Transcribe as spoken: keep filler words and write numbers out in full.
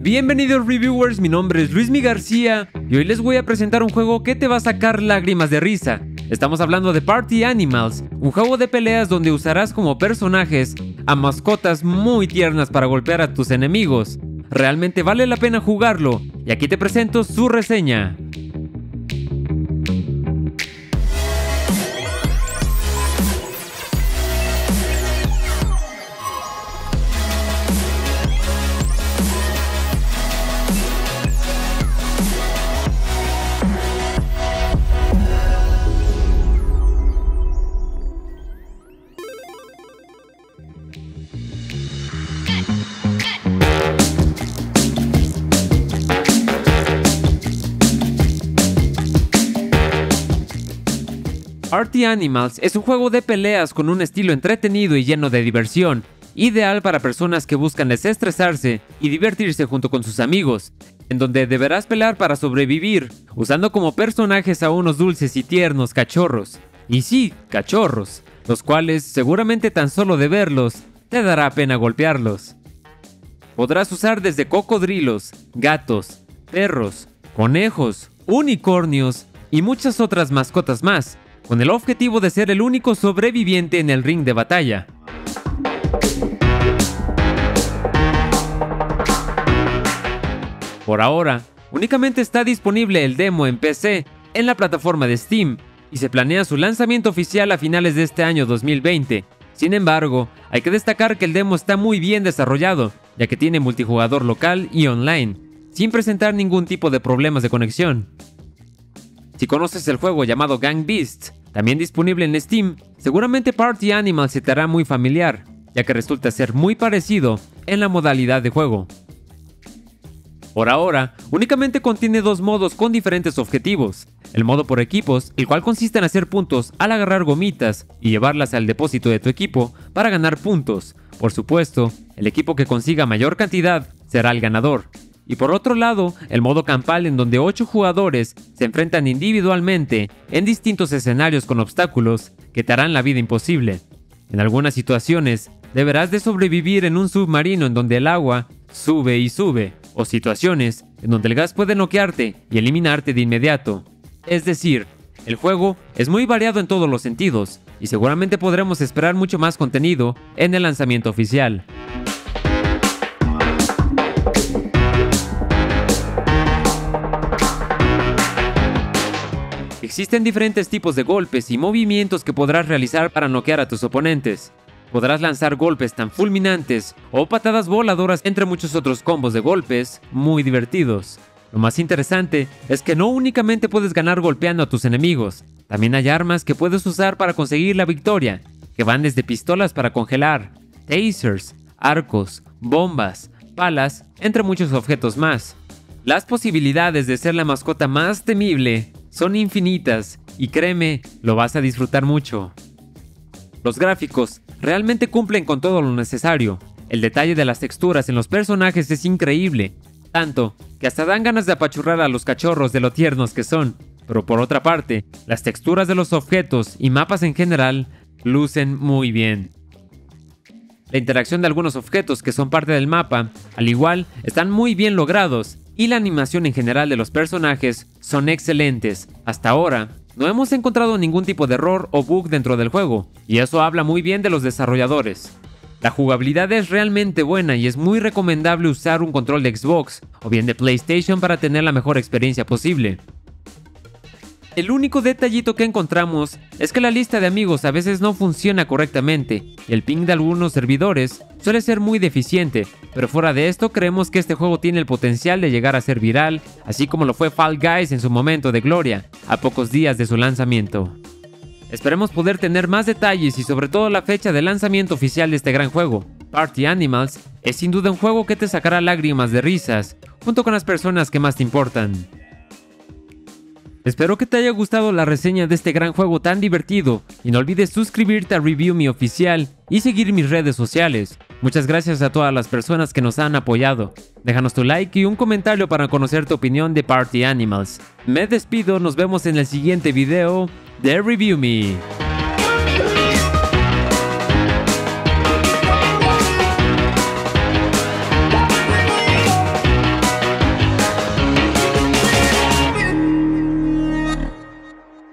Bienvenidos reviewers, mi nombre es Luismi García y hoy les voy a presentar un juego que te va a sacar lágrimas de risa. Estamos hablando de Party Animals, un juego de peleas donde usarás como personajes a mascotas muy tiernas para golpear a tus enemigos. Realmente vale la pena jugarlo y aquí te presento su reseña. Party Animals es un juego de peleas con un estilo entretenido y lleno de diversión, ideal para personas que buscan desestresarse y divertirse junto con sus amigos, en donde deberás pelear para sobrevivir, usando como personajes a unos dulces y tiernos cachorros. Y sí, cachorros, los cuales seguramente tan solo de verlos, te dará pena golpearlos. Podrás usar desde cocodrilos, gatos, perros, conejos, unicornios y muchas otras mascotas más, con el objetivo de ser el único sobreviviente en el ring de batalla. Por ahora, únicamente está disponible el demo en P C en la plataforma de Steam y se planea su lanzamiento oficial a finales de este año dos mil veinte. Sin embargo, hay que destacar que el demo está muy bien desarrollado, ya que tiene multijugador local y online, sin presentar ningún tipo de problemas de conexión. Si conoces el juego llamado Gang Beasts, también disponible en Steam, seguramente Party Animals se te hará muy familiar, ya que resulta ser muy parecido en la modalidad de juego. Por ahora, únicamente contiene dos modos con diferentes objetivos. El modo por equipos, el cual consiste en hacer puntos al agarrar gomitas y llevarlas al depósito de tu equipo para ganar puntos. Por supuesto, el equipo que consiga mayor cantidad será el ganador. Y por otro lado, el modo campal, en donde ocho jugadores se enfrentan individualmente en distintos escenarios con obstáculos que te harán la vida imposible. En algunas situaciones, deberás de sobrevivir en un submarino en donde el agua sube y sube, o situaciones en donde el gas puede noquearte y eliminarte de inmediato. Es decir, el juego es muy variado en todos los sentidos, y seguramente podremos esperar mucho más contenido en el lanzamiento oficial. Existen diferentes tipos de golpes y movimientos que podrás realizar para noquear a tus oponentes. Podrás lanzar golpes tan fulminantes o patadas voladoras, entre muchos otros combos de golpes muy divertidos. Lo más interesante es que no únicamente puedes ganar golpeando a tus enemigos, también hay armas que puedes usar para conseguir la victoria, que van desde pistolas para congelar, tasers, arcos, bombas, palas, entre muchos objetos más. Las posibilidades de ser la mascota más temible son infinitas y créeme, lo vas a disfrutar mucho. Los gráficos realmente cumplen con todo lo necesario. El detalle de las texturas en los personajes es increíble, tanto que hasta dan ganas de apachurrar a los cachorros de lo tiernos que son. Pero por otra parte, las texturas de los objetos y mapas en general lucen muy bien. La interacción de algunos objetos que son parte del mapa, al igual, están muy bien logrados. Y la animación en general de los personajes son excelentes. Hasta ahora, no hemos encontrado ningún tipo de error o bug dentro del juego, y eso habla muy bien de los desarrolladores. La jugabilidad es realmente buena y es muy recomendable usar un control de Xbox o bien de PlayStation para tener la mejor experiencia posible. El único detallito que encontramos es que la lista de amigos a veces no funciona correctamente y el ping de algunos servidores suele ser muy deficiente, pero fuera de esto creemos que este juego tiene el potencial de llegar a ser viral, así como lo fue Fall Guys en su momento de gloria, a pocos días de su lanzamiento. Esperemos poder tener más detalles y sobre todo la fecha de lanzamiento oficial de este gran juego. Party Animals es sin duda un juego que te sacará lágrimas de risas, junto con las personas que más te importan. Espero que te haya gustado la reseña de este gran juego tan divertido y no olvides suscribirte a Review Me Oficial y seguir mis redes sociales. Muchas gracias a todas las personas que nos han apoyado. Déjanos tu like y un comentario para conocer tu opinión de Party Animals. Me despido, nos vemos en el siguiente video de Review Me.